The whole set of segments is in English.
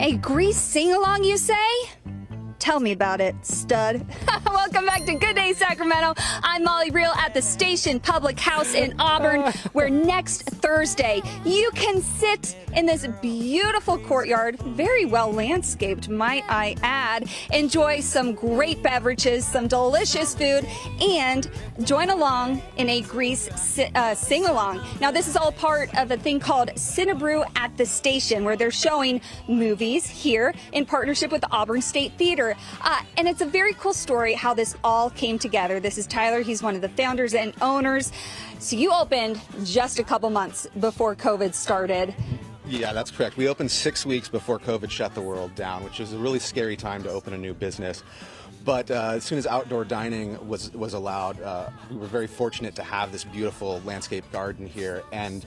A Grease sing-along, you say? Tell me about it, stud. Welcome back to Good Day Sacramento. I'm Molly Riehl at the Station Public House in Auburn, where next Thursday you can sit in this beautiful courtyard, very well landscaped, might I add, enjoy some great beverages, some delicious food, and join along in a Grease sing-along. Now, this is all part of a thing called Cinebrew at the Station, where they're showing movies here in partnership with the Auburn State Theatre. And it's a very cool story how this all came together. This is Tyler. He's one of the founders and owners. So you opened just a couple months before COVID started. Yeah, that's correct. We opened 6 weeks before COVID shut the world down, which was a really scary time to open a new business. But as soon as outdoor dining was allowed, we were very fortunate to have this beautiful landscape garden here. And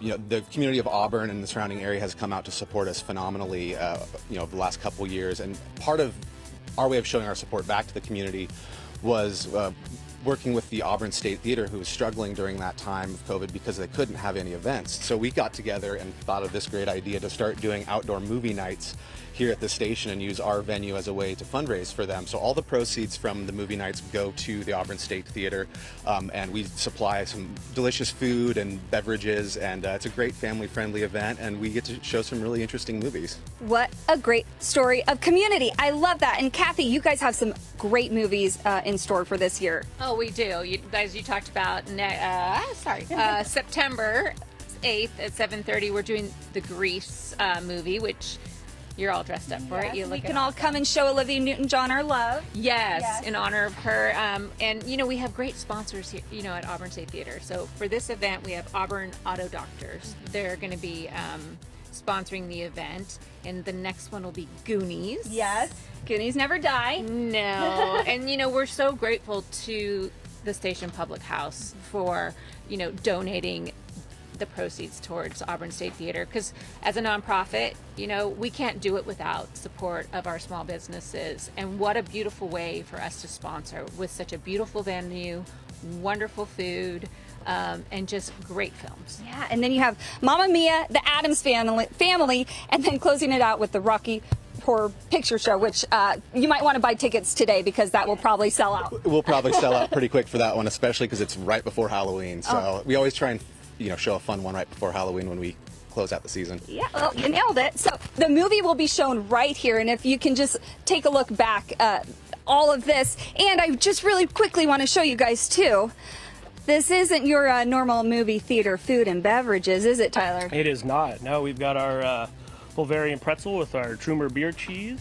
you know, the community of Auburn and the surrounding area has come out to support us phenomenally, you know, over the last couple years. And part of our way of showing our support back to the community was working with the Auburn State Theatre, who was struggling during that time of COVID because they couldn't have any events. So we got together and thought of this great idea to start doing outdoor movie nights here at the station and use our venue as a way to fundraise for them. So all the proceeds from the movie nights go to the Auburn State Theatre, and we supply some delicious food and beverages, and it's a great family-friendly event, and we get to show some really interesting movies. What a great story of community. I love that. And Kathy, you guys have some great movies in store for this year. Oh, we do. You guys, you talked about September 8th at 7:30, we're doing the Grease movie, which you're all dressed up for it. You look, we can all come and show Olivia Newton-John our love. Yes, in honor of her. And, you know, we have great sponsors here, you know, at Auburn State Theater. So for this event, we have Auburn Auto Doctors. They're going to be sponsoring the event. And the next one will be Goonies. Yes. Goonies never die. No. And, you know, we're so grateful to the Station Public House for, you know, donating the proceeds towards Auburn State Theater, because as a nonprofit, you know, we can't do it without support of our small businesses. And what a beautiful way for us to sponsor with such a beautiful venue, wonderful food, and just great films. Yeah, and then you have Mamma Mia, the Addams family, and then closing it out with the Rocky Horror Picture Show, which you might want to buy tickets today because that will probably sell out. We'll probably sell out pretty quick for that one, especially because it's right before Halloween. So we always try and, you know, show a fun one right before Halloween when we close out the season. Yeah, well, you nailed it. So the movie will be shown right here, and if you can just take a look back, all of this. And I just really quickly want to show you guys, too, this isn't your normal movie theater food and beverages, is it, Tyler? It is not. No, we've got our Bavarian pretzel with our Trumer beer cheese,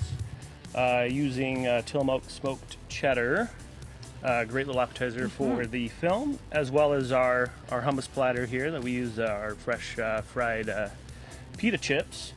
using Tillamook smoked cheddar. Great little appetizer for the film, as well as our hummus platter here that we use our fresh fried pita chips.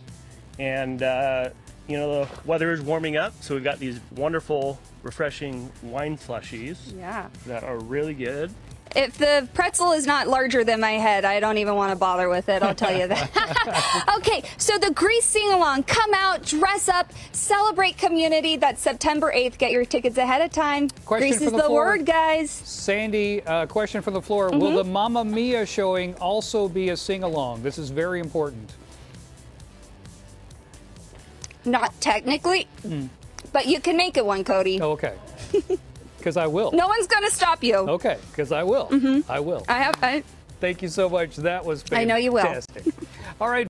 And you know, the weather is warming up, so we've got these wonderful, refreshing wine slushies. Yeah, that are really good. If the pretzel is not larger than my head, I don't even want to bother with it, I'll tell you that. Okay, so the Grease sing-along. Come out, dress up, celebrate community. That's September 8th. Get your tickets ahead of time. Grease is the word, guys. Sandy, question from the floor. Will the Mamma Mia showing also be a sing-along? This is very important. Not technically, but you can make it one, Cody. Oh, okay. Because I will. No one's going to stop you. Okay, because I will. I will. I have. Thank you so much. That was fantastic. I know you will. All right.